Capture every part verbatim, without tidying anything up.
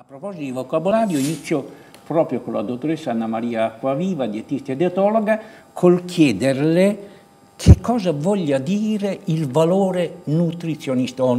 A proposito di vocabolario, inizio proprio con la dottoressa Anna Maria Acquaviva, dietista ed etologa, col chiederle che cosa voglia dire il valore nutrizionistico,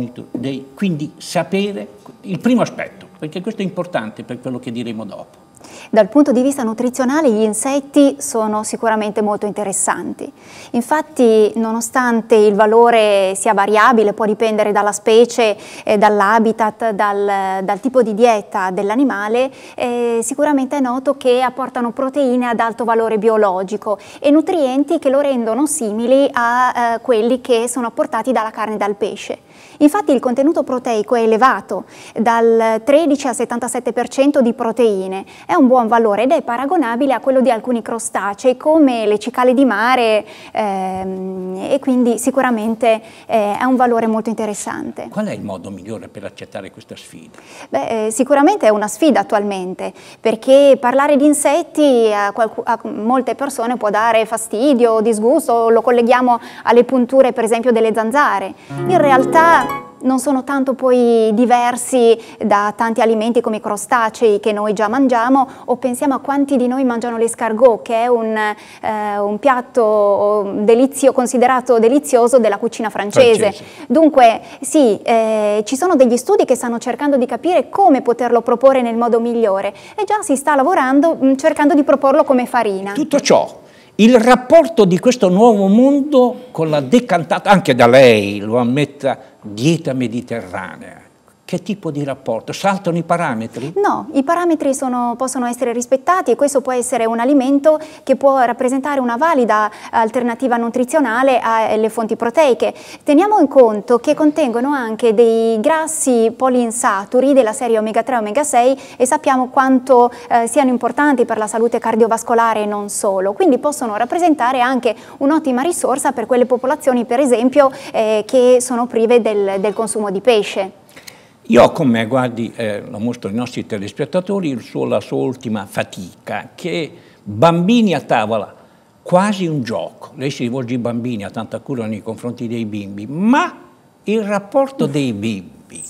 quindi sapere il primo aspetto, perché questo è importante per quello che diremo dopo. Dal punto di vista nutrizionale gli insetti sono sicuramente molto interessanti. Infatti, nonostante il valore sia variabile, può dipendere dalla specie, eh, dall'habitat, dal, dal tipo di dieta dell'animale, eh, sicuramente è noto che apportano proteine ad alto valore biologico e nutrienti che lo rendono simili a eh, quelli che sono apportati dalla carne e dal pesce. Infatti il contenuto proteico è elevato, dal tredici al settantasette per cento di proteine. È un buon valore ed è paragonabile a quello di alcuni crostacei come le cicale di mare, ehm, e quindi sicuramente eh, è un valore molto interessante. Qual è il modo migliore per accettare questa sfida? Beh, eh, sicuramente è una sfida attualmente, perché parlare di insetti a, a molte persone può dare fastidio, disgusto, lo colleghiamo alle punture per esempio delle zanzare. In realtà non sono tanto poi diversi da tanti alimenti come i crostacei che noi già mangiamo, o pensiamo a quanti di noi mangiano l'escargot, che è un, eh, un piatto delizio, considerato delizioso della cucina francese. francese. Dunque sì, eh, ci sono degli studi che stanno cercando di capire come poterlo proporre nel modo migliore e già si sta lavorando mh, cercando di proporlo come farina. Tutto ciò, il rapporto di questo nuovo mondo con la decantata, anche da lei lo ammetta, dieta mediterranea. Che tipo di rapporto? Saltano i parametri? No, i parametri sono, possono essere rispettati e questo può essere un alimento che può rappresentare una valida alternativa nutrizionale alle fonti proteiche. Teniamo in conto che contengono anche dei grassi poliinsaturi della serie omega tre e omega sei e sappiamo quanto eh, siano importanti per la salute cardiovascolare e non solo. Quindi possono rappresentare anche un'ottima risorsa per quelle popolazioni, per esempio, eh, che sono prive del, del consumo di pesce. Io ho con me, guardi, eh, lo mostro ai nostri telespettatori, il suo, la sua ultima fatica, che bambini a tavola, quasi un gioco. Lei si rivolge ai bambini, ha tanta cura nei confronti dei bimbi, ma il rapporto dei bimbi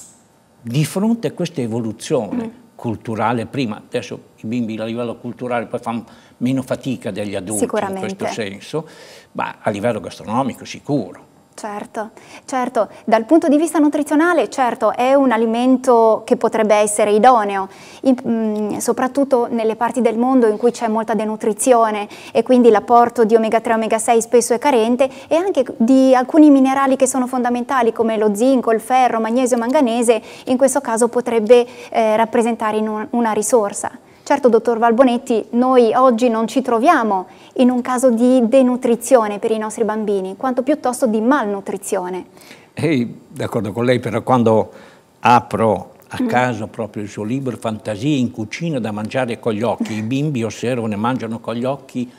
di fronte a questa evoluzione mm. culturale, prima, adesso i bimbi a livello culturale poi fanno meno fatica degli adulti in questo senso, ma a livello gastronomico sicuro. Certo, certo, dal punto di vista nutrizionale certo è un alimento che potrebbe essere idoneo, in, mh, soprattutto nelle parti del mondo in cui c'è molta denutrizione e quindi l'apporto di omega tre e omega sei spesso è carente, e anche di alcuni minerali che sono fondamentali come lo zinco, il ferro, magnesio, manganese, in questo caso potrebbe eh, rappresentare un, una risorsa. Certo, dottor Valbonetti, noi oggi non ci troviamo in un caso di denutrizione per i nostri bambini, quanto piuttosto di malnutrizione. Hey, d'accordo con lei, però quando apro a caso proprio il suo libro Fantasie in cucina da mangiare con gli occhi, i bimbi osservano e mangiano con gli occhi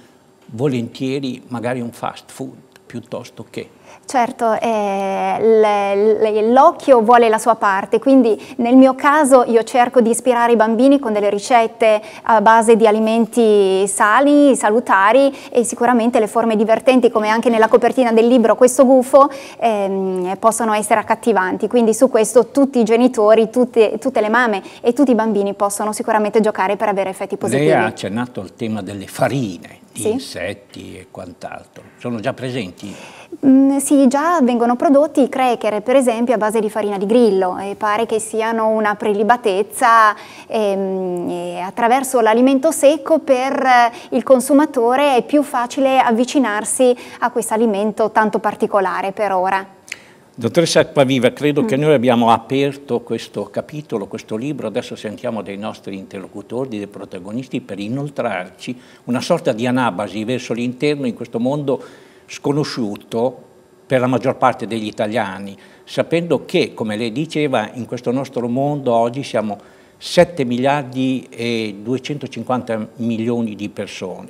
volentieri magari un fast food piuttosto che... Certo, eh, l'occhio vuole la sua parte, quindi nel mio caso io cerco di ispirare i bambini con delle ricette a base di alimenti sani, salutari, e sicuramente le forme divertenti, come anche nella copertina del libro questo gufo, eh, possono essere accattivanti, quindi su questo tutti i genitori, tutte, tutte le mamme e tutti i bambini possono sicuramente giocare per avere effetti positivi. Lei ha accennato al tema delle farine, di sì? insetti e quant'altro, sono già presenti? Mm, sì, già vengono prodotti i cracker, per esempio, a base di farina di grillo, e pare che siano una prelibatezza ehm, e attraverso l'alimento secco per il consumatore è più facile avvicinarsi a questo alimento tanto particolare per ora. Dottoressa Acquaviva, credo mm. che noi abbiamo aperto questo capitolo, questo libro, adesso sentiamo dei nostri interlocutori, dei protagonisti, per inoltrarci una sorta di anabasi verso l'interno in questo mondo sconosciuto per la maggior parte degli italiani, sapendo che, come lei diceva, in questo nostro mondo oggi siamo sette miliardi e duecentocinquanta milioni di persone.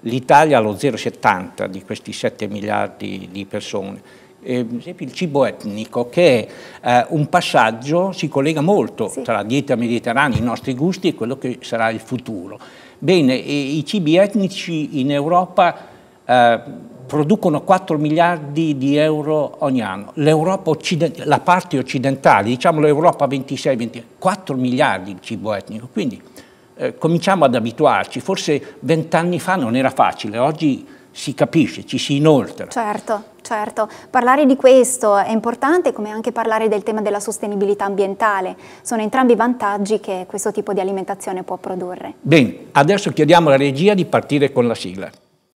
L'Italia ha lo zero virgola settanta di questi sette miliardi di persone. Eh, per esempio il cibo etnico, che è eh, un passaggio, si collega molto sì. tra la dieta mediterranea, i nostri gusti e quello che sarà il futuro. Bene, e, i cibi etnici in Europa eh, producono quattro miliardi di euro ogni anno. L'Europa occidentale, la parte occidentale, diciamo l'Europa ventisei ventisei, quattro miliardi di cibo etnico. Quindi eh, cominciamo ad abituarci. Forse vent'anni fa non era facile, oggi si capisce, ci si inoltra. Certo. Certo, parlare di questo è importante, come anche parlare del tema della sostenibilità ambientale. Sono entrambi i vantaggi che questo tipo di alimentazione può produrre. Bene, adesso chiediamo alla regia di partire con la sigla.